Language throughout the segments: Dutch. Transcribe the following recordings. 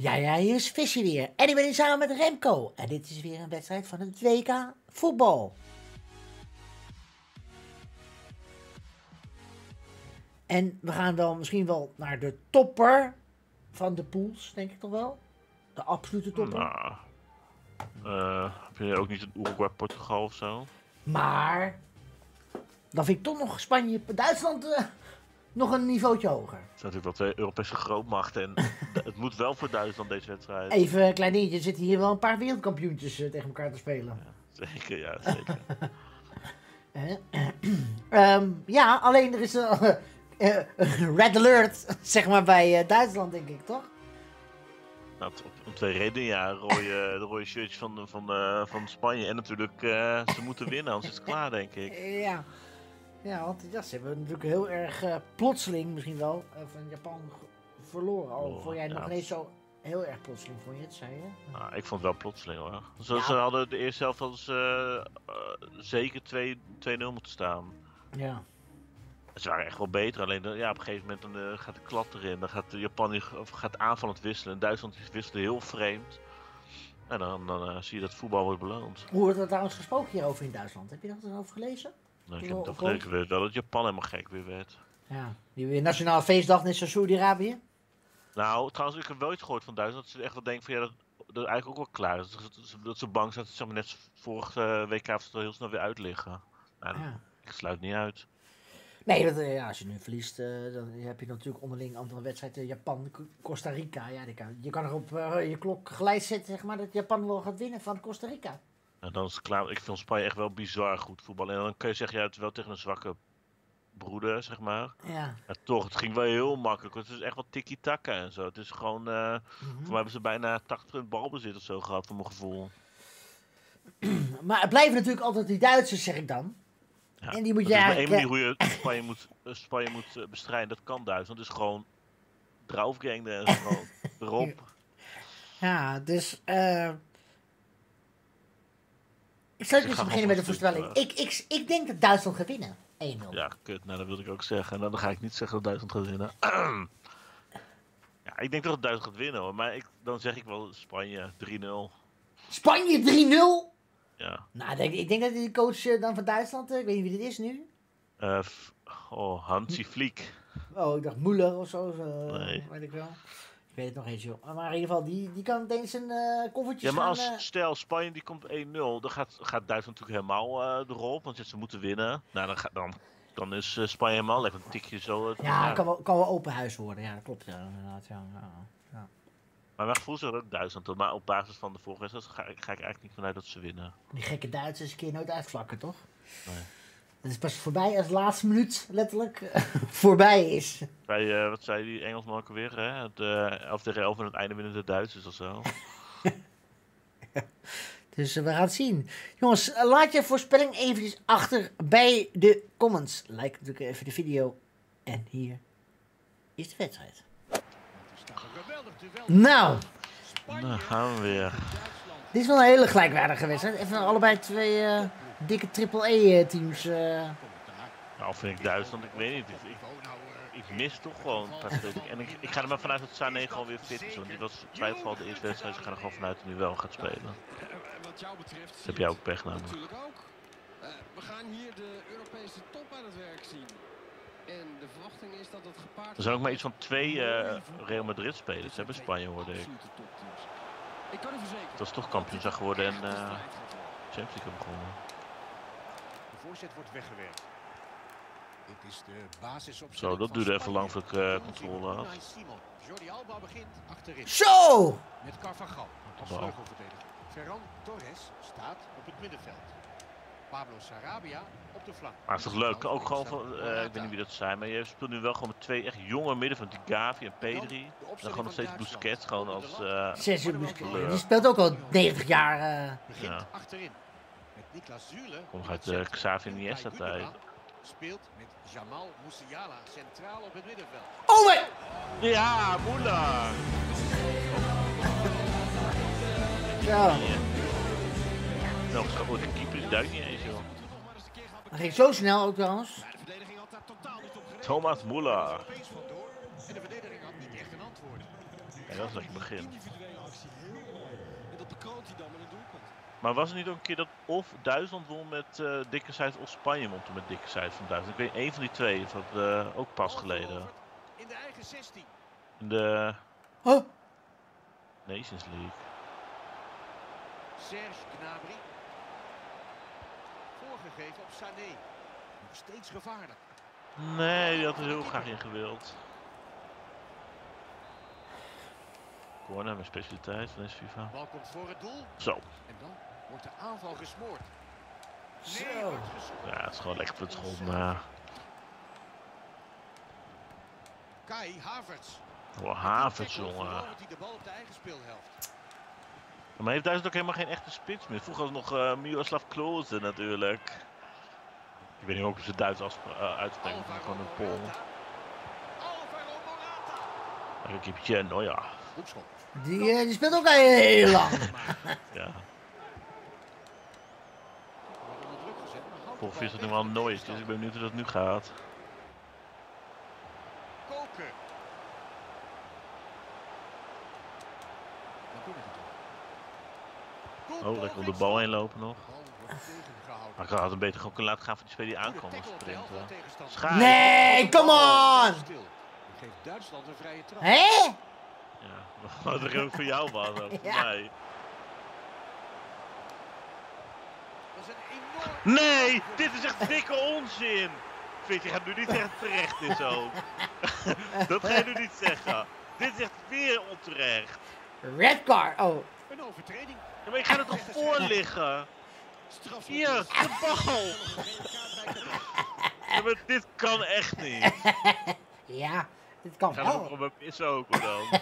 Ja, hier is Visje weer. En ik ben hier samen met Remco. En dit is weer een wedstrijd van het WK voetbal. En we gaan wel misschien wel naar de topper van de pools, denk ik toch wel? De absolute topper. Nou, heb je ook niet een Uruguay-Portugal of zo? Maar dan vind ik toch nog Spanje-Duitsland nog een niveautje hoger. Het zijn natuurlijk wel twee Europese grootmachten en het moet wel voor Duitsland deze wedstrijd. Even een klein dingetje, er zitten hier wel een paar wereldkampioentjes tegen elkaar te spelen. Ja, zeker, ja, zeker. Ja, alleen er is een red alert, zeg maar, bij Duitsland, denk ik, toch? Nou, om twee redenen, ja. De rode shirtjes van Spanje en natuurlijk, ze moeten winnen, anders is het klaar, denk ik. Ja. Ja, want ja, ze hebben natuurlijk heel erg plotseling misschien wel van Japan verloren. Al vond jij nog niet zo heel erg plotseling, vond je het, zei je? Nou, ik vond het wel plotseling hoor. Zo, ja. Ze hadden de eerste helft zeker 2-0 moeten staan. Ja. Ze waren echt wel beter, alleen ja, op een gegeven moment dan, gaat de klap erin. Dan gaat Japan aanvallend wisselen en Duitsland wisselde heel vreemd. En dan zie je dat voetbal wordt beloond. Hoe wordt er trouwens gesproken hierover in Duitsland? Heb je dat erover gelezen? Nou, ik heb toch gelezen dat Japan helemaal gek weer werd. Ja, die nationale feestdag net zoals Saudi-Arabië. Nou, trouwens, ik heb wel iets gehoord van Duitsland dat ze echt wel denken van ja, dat is eigenlijk ook wel klaar is. Dat ze bang zijn dat ze net vorige WK of heel snel weer uitliggen. Nou, ja. Ik sluit niet uit. Nee, als je nu verliest, dan heb je natuurlijk onderling andere wedstrijden. Japan, Costa Rica. Ja, je kan er op je klok gelijk zetten, zeg maar, dat Japan wel gaat winnen van Costa Rica. Nou, dan is het klaar. Ik vind Spanje echt wel bizar goed voetbal. En dan kun je zeggen, ja, het is wel tegen een zwakke broeder, zeg maar. Ja. Ja, toch, het ging wel heel makkelijk. Het is echt wel tiki-taka en zo. Het is gewoon, voor mij hebben ze bijna 80% balbezit of zo gehad, voor mijn gevoel. Maar het blijven natuurlijk altijd die Duitsers, zeg ik dan. Ja, en die moet je eigenlijk... één manier hoe je Spanje moet bestrijden, dat kan Duitsland. Dat is gewoon draufgangden en zo, erop. Ja, dus... Ik zou dus beginnen met de voorspelling. Ik denk dat Duitsland gaat winnen. 1-0. Ja, kut. Nou, dat wilde ik ook zeggen. Nou, dan ga ik niet zeggen dat Duitsland gaat winnen. Ja, ik denk dat Duitsland gaat winnen, hoor. Maar dan zeg ik wel Spanje 3-0. Spanje 3-0? Ja. Nou, ik denk dat die coach dan van Duitsland, ik weet niet wie dit is nu. Hansi Flick. Oh, ik dacht Müller of zo. Nee. Weet ik wel. Ik weet het nog eens, joh. Maar in ieder geval, die kan meteen zijn koffertjes. Ja, maar als stel Spanje die komt 1-0, dan gaat Duitsland natuurlijk helemaal erop, want ze moeten winnen. Nou, dan is Spanje helemaal even een tikje zo. Ja, het kan wel open huis worden. Ja, dat klopt. Ja, inderdaad. Ja. Maar mijn gevoel is dat ook Duitsland, maar op basis van de vorige wedstrijd ga ik eigenlijk niet vanuit dat ze winnen. Die gekke Duitsers een keer nooit uitvlakken, toch? Nee. Het is pas voorbij als de laatste minuut letterlijk voorbij is. Bij, wat zei die Engelsman ook alweer, hè? 11 tegen 11 en het einde winnen de Duitsers of zo. Dus we gaan het zien. Jongens, laat je voorspelling eventjes achter bij de comments. Like natuurlijk even de video. En hier is de wedstrijd. Nou, daar gaan we weer. Dit is wel een hele gelijkwaardige wedstrijd. Even allebei twee dikke triple-A-teams. Nou, vind ik Duitsland, ik weet niet. Ik mis toch gewoon een paar stukken. En ik ga er maar vanuit dat Sané gewoon weer fit is. Want die was twijfel de eerste wedstrijd. Ze gaan er gewoon vanuit dat hij nu wel gaat spelen. Dat heb jij ook pech namelijk. We gaan hier de Europese top aan het werk zien. En de verwachting is dat het gepaard... Er zijn ook maar iets van 2 Real Madrid spelers hebben Spanje, hoorde ik. Dat is toch kampioen zijn geworden en Champions League begonnen. De voorzet wordt weggewerkt. Dit is de basisopstelling. Zo, dat duurde even lang voor de controle af. Jordi Alba begint achterin. Zo! Met Carvajal als vleugelverdediger. Ferran Torres staat op het middenveld. Pablo Sarabia op de flank. Maar het is toch leuk, ook gewoon van, ik weet niet wie dat zijn, maar je speelt nu wel gewoon met 2 echt jonge middenvelders, die Gavi en Pedri. En gewoon nog steeds Busquets, gewoon als... Serge Gnabry, die speelt ook al 90 jaar. Ja. Komt uit de Xavi en Iniesta tijd. Speelt met Jamal Musiala centraal op het middenveld. Oh my! Ja, Müller! Ja. Nou, de keeper duikt niet eens, joh. Hij ging zo snel ook trouwens. Thomas Müller. En de verdediging had niet echt een antwoord. En dat is dat je begint. Maar was er niet ook een keer dat of Duitsland won met dikke zijs of Spanje won toen met dikke zijs van Duitsland? Ik weet één van die twee, is dat ook pas geleden. In de eigen 16. In de... Huh? Nations League. Serge Gnabry. Voorgegeven op Sané. Nog steeds gevaarlijk. Nee, die had er heel graag in gewild. Corner, mijn specialiteit van FIFA. De bal komt voor het doel. Zo. En dan wordt de aanval gesmoord. Nee, wordt gesmoord. Ja, het is gewoon lekker voor het schot. Kai Havertz. Wow, Havertz, jongen. Maar heeft Duitsland ook helemaal geen echte spits meer? Vroeger was het nog Miroslav Klose natuurlijk. Ik weet niet ook of ze Duits uitspreken, maar gewoon een Pool. Een keepertje, nou ja. Die speelt ook heel lang. Ja. Volgens is dat nu wel nooit, dus ik ben benieuwd hoe dat nu gaat. Koken. Oh, lekker op de bal heen lopen nog. Maar ik had hem beter gewoon kunnen laten gaan voor die speler die aankomt als sprinter. Nee, come on! Geeft Duitsland een vrije trap. Hé? Ja, wat er ook voor jou was, voor mij. Nee, dit is echt dikke onzin. Vind je, gaat nu niet echt terecht is ook. Dat ga je nu niet zeggen. Dit is echt weer onterecht. Red card, oh. Een overtreding. Ja, maar ik ga er toch voor liggen. Hier, de bal. Ja, maar dit kan echt niet. Ja, dit kan wel. Gaan we op mijn pissen ook dan?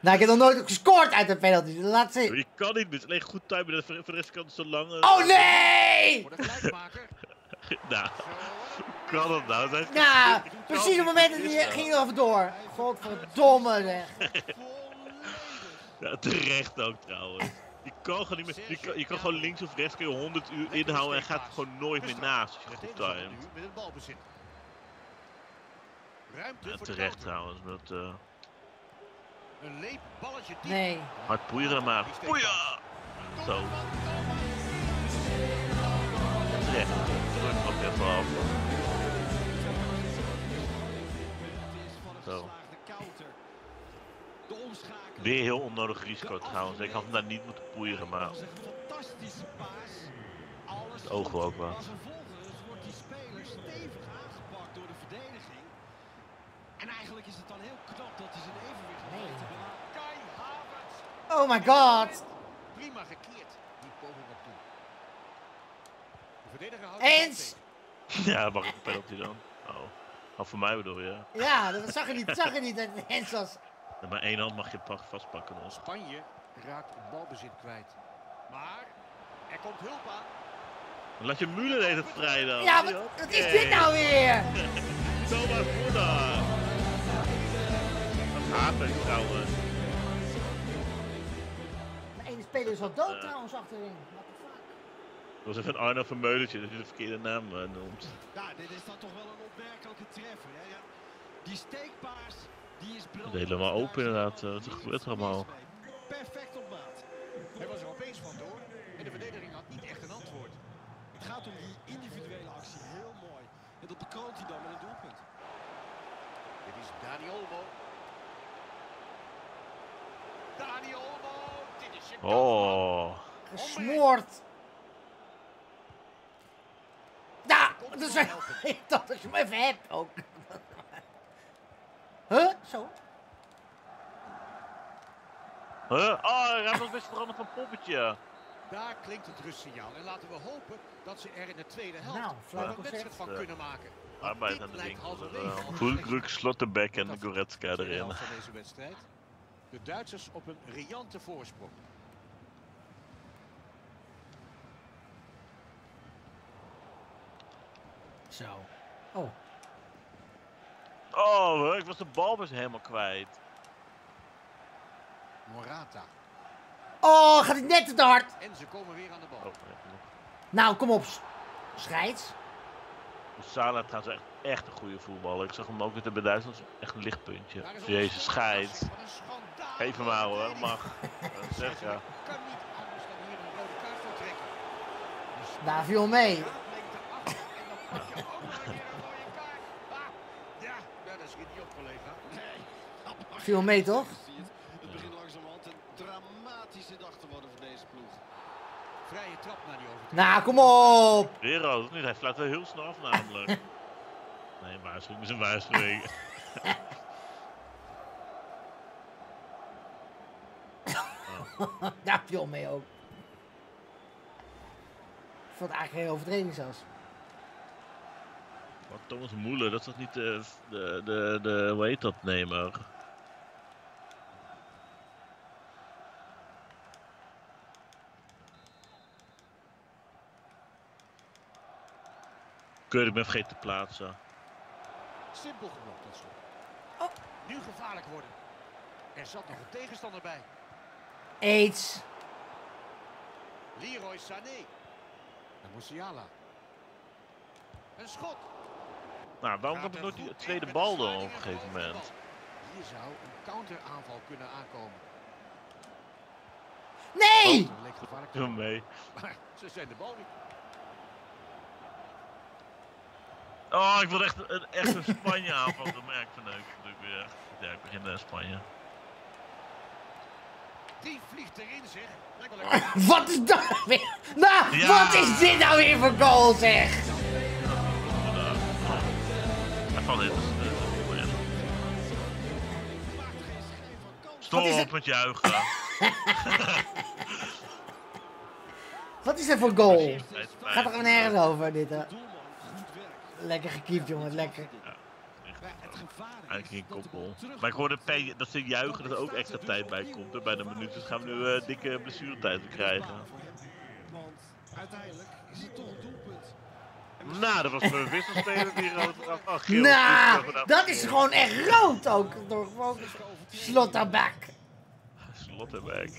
Nou, ik heb nog nooit gescoord uit de penalty. Laat zien. Je kan niet, dus alleen goed timen. Voor de rest kan het zo lang. Oh nee! Voor de gelijkmaker. Nou, hoe kan dat nou? Dat nou, precies op het moment dat hij ging er door. Godverdomme zeg. Ja, terecht ook trouwens. Je kan gewoon niet meer, je kan gewoon links of rechts 100 uur inhouden en gaat er gewoon nooit meer naast als je goed timed. Ja, terecht trouwens, met een leep balletje. Nee. Hard poeieren maar. Poeia! Zo. Terecht. Druk nog even af. Zo. Weer heel onnodig risico trouwens. Ik had hem daar niet moeten poeieren, maar... Het oog wel ook wat. En eigenlijk is het dan heel knap dat hij zijn evenwicht heeft. Kai Havertz. Oh my god. Prima gekeerd. Die poging op toe. De verdediger houdt eens. Ja, mag ik een penalty dan? Oh. Of voor mij bedoel je? Ja, dat zag je niet. Zag je niet dat het eens was. Ja, maar één hand mag je vastpakken. Dan. Spanje raakt het balbezit kwijt. Maar er komt hulp aan. Dan laat je Müller even vrij dan. Ja, maar, wat is dit nou weer? Thomas Müller. Havertz trouwens. De ene speler is al dood trouwens achterin. Dat was even een Arno Vermeudertje dat je de verkeerde naam noemt. Ja, dit is dan toch wel een opmerkelijke treffer. Hè? Ja, die steekpaars, die is briljant. Helemaal open inderdaad, wat gebeurt er allemaal? Perfect op maat. Hij was er opeens vandoor en de verdediging had niet echt een antwoord. Het gaat om die individuele actie, heel mooi. En dat bekroont hij dan met een doelpunt. Dit is Daniel Olmo. Daniel Olmo, dit is je kans. Oh. Gesmoord. Nou, dus ik dacht dat je hem even hebt ook. Huh? Zo. Huh? Oh, hij heeft nog best veranderd van poppetje. Daar klinkt het rustsignaal. En laten we hopen dat ze er in de tweede helft een wedstrijd van kunnen maken. Arbeid aan de winkel. Goed, Schlotterbeck en Goretzka erin. Van deze wedstrijd. De Duitsers op een riante voorsprong. Zo. Oh. Oh, ik was de bal dus helemaal kwijt. Morata. Oh, gaat hij net te hard. En ze komen weer aan de bal. Oh, nou, kom op. Scheids. Salah gaat echt een goede voetballer. Ik zag hem ook weer bij Duitsland. Echt een lichtpuntje. Jezus, scheids. Geef hem maar hoor, mag. Zeg ja. Daar viel mee. Viel mee toch? Het begint langzamerhand een dramatische dag te worden voor deze ploeg. Vrije trap naar die overtrek. Nou, kom op! Weer rood, niet? Hij fluit wel heel snel af namelijk. Nee, waarschuwing is een waarschuwing. Oh. Daar viel mee ook. Ik vond eigenlijk geen overtreding zelfs. Wat Thomas Müller, dat is toch niet de hoe heet dat, nemer? Keurig, ik ben vergeten te plaatsen. Simpel geblokt dat schot. Oh. Nu gevaarlijk worden. Er zat nog een tegenstander bij. Aids. Leroy Sané. En Musiala. Een schot. Nou, waarom komt er nooit die tweede bal dan op een gegeven moment? Hier zou een counteraanval kunnen aankomen. Nee! Doe hem mee. Maar ze zijn de bal niet. Oh, ik wil echt een Spanje aanval. Dat merk ik van leuk. Ja, ik begin naar Spanje. Die vliegt erin, zeg. Wat is dat weer? Nou, ja. Wat is dit nou weer voor goal, zeg? Hij valt in. Stop op met juichen. Wat is dat voor goal? Gaat er nergens over, dit. Lekker gekiept, jongen, lekker. Ja, eigenlijk geen kopbal. Maar ik hoorde dat ze juichen dat er ook extra tijd bij komt. En bij de minuut dus gaan we nu dikke blessuretijd krijgen. Want uiteindelijk is het toch een doelpunt. Nou, dat was voor een wisselspeler die rood gaf. Ach, geel. Nou, dat is gewoon echt rood ook. Door gewoon Schlotterbeck. Schlotterbeck.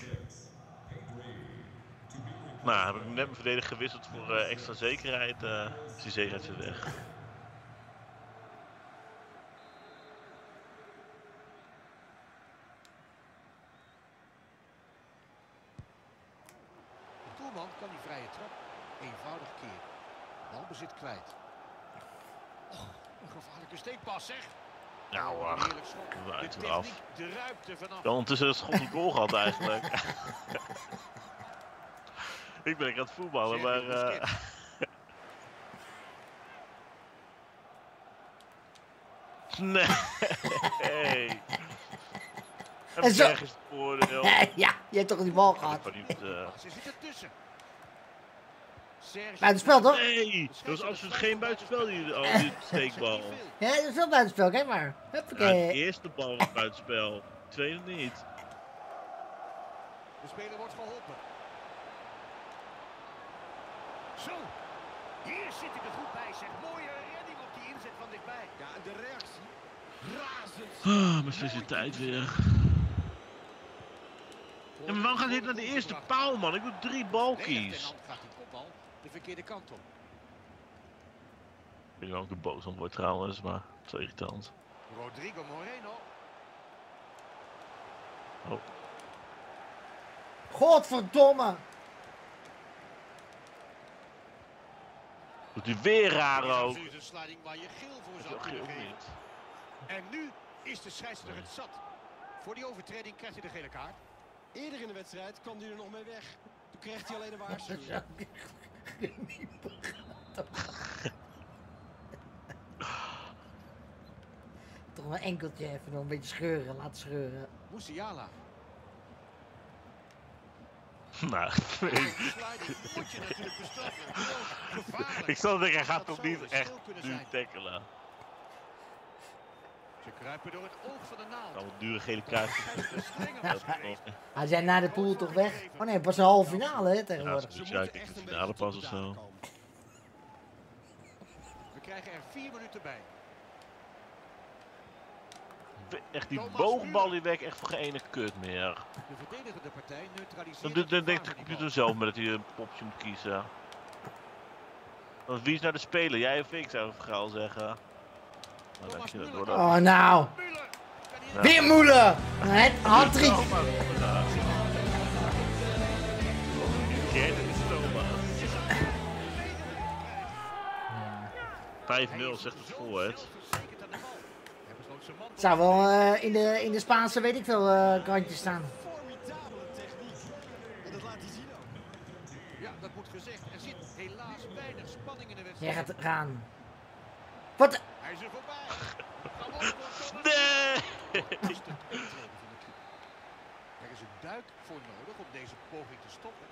Nou, heb ik net mijn verdediger gewisseld voor extra zekerheid. Is die zekerheid weer weg. De doelman kan die vrije trap eenvoudig keren. Balbezit kwijt. Och, een gevaarlijke steekpas, zeg. Nou, uit en af. De ruimte vanaf. Ja, ondertussen is het schot een goal gehad eigenlijk. Ik ben aan het voetballen, maar... Nee! Hey. En zo... is het ja, je hebt toch die bal gehad? Ze zit ertussen. Buitenspel toch? Nee, dat was absoluut geen buitenspel, die steekbal. Ja, dat is wel buitenspel, kijk maar. Huppakee. Ja, de eerste bal was buitenspel, de tweede niet. De speler wordt geholpen. Zo, hier zit hij er goed bij, zeg. Mooie redding op die inzet van dichtbij. Ja, en de reactie razend. Mijn specialiteit weer. Ja, maar waarom gaat dit naar de eerste paal, man? Ik doe 3 balkies. Dan gaat die kopbal de verkeerde kant op. Ik weet wel of ik boos om word trouwens, maar het is wel irritant. Rodrigo Moreno. Oh. Godverdomme. Doet hij weer raar ook. En nu is de scheidsrechter het zat. Voor die overtreding krijgt hij de gele kaart. Eerder in de wedstrijd kwam hij er nog mee weg. Toen kreeg hij alleen een waarschuwing. Toch een enkeltje even nog een beetje scheuren, laat scheuren. Musiala. Nou, nee. Ik zal denken, hij gaat toch niet echt nu tackelen. Ze kruipen door het oog van de naald. Allemaal dure gele kaartjes. Hij zijn na de pool toch weg? Oh nee, pas een halve finale hè, tegenwoordig. Ja, ze moeten echt een finale pas of zo. We krijgen er 4 minuten bij. Echt die boogbal die werkt echt voor geen ene kut meer. De verdedigende partij neutraliseert. Dan denkt de computer zelf maar dat hij een popje moet kiezen. Want wie is nou de speler? Jij of ik, zou ik Gaal zeggen. Oh, nou. Weer Müller! Het hat-trick! Thomas. 5-0 zegt het vol, hè? Het zou wel in de Spaanse, weet ik veel, kantje staan. Jij gaat gaan. Wat? Nee! Er is een duik voor nodig om deze poging te stoppen.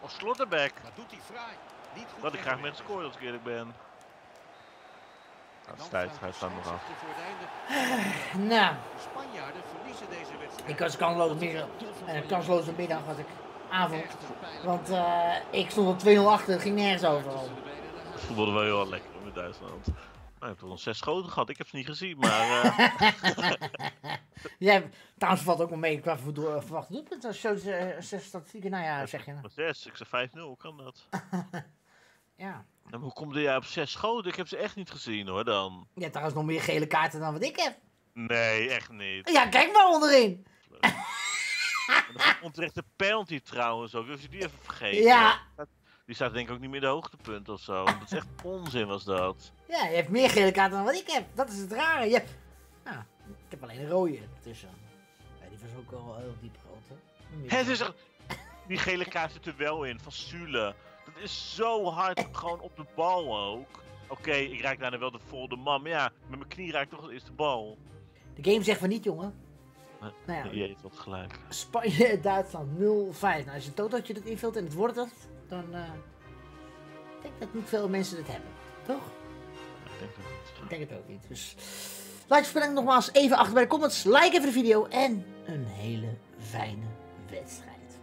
Of Schlotterbeck. Wat doet hij fraai? Niet goed. Wat ik graag met scoren als ik eerlijk ben. Dat is tijd, hij staat nog af. Nou. Spanjaarden verliezen deze wedstrijd. Ik was kansloos middag. En een kansloze middag was ik avond. Want ik stond op 2-0 achter, het ging nergens over. Het voelde wel heel lekker met Duitsland. Nou, je hebt al 6 schoten gehad, ik heb ze niet gezien, maar... ja, trouwens valt ook wel mee qua verwachte doelpunt. Dat is zo 6 statistieken, nou ja, zeg je. 6, ik zei 5-0, hoe kan dat? Ja. En hoe komt jij op 6 schoten? Ik heb ze echt niet gezien hoor, dan. Je hebt trouwens nog meer gele kaarten dan wat ik heb. Nee, echt niet. Ja, kijk maar onderin. Onterechte penalty trouwens ook, dus je die even vergeten. Ja. Die staat denk ik ook niet meer de hoogtepunt of zo. Dat is echt onzin was dat. Ja, je hebt meer gele kaarten dan wat ik heb. Dat is het rare. Je hebt... nou, ik heb alleen een rode ertussen. Ja, die was ook wel heel diep groot. Het is er... die gele kaart zit er wel in, van Süle. Dat is zo hard, gewoon op de bal ook. Oké, ik raak daarna wel de volle man, maar ja, met mijn knie raak ik toch het eerste bal. De game zegt van niet, jongen. Maar, nou ja, je hebt gelijk. Spanje, Duitsland 0-5. Nou, als je een totootje dat invult en het wordt het, dan ik denk dat niet veel mensen dit hebben, toch? Ik denk het niet. Ik denk het ook niet. Dus like, nogmaals even achter bij de comments. Like even de video en een hele fijne wedstrijd.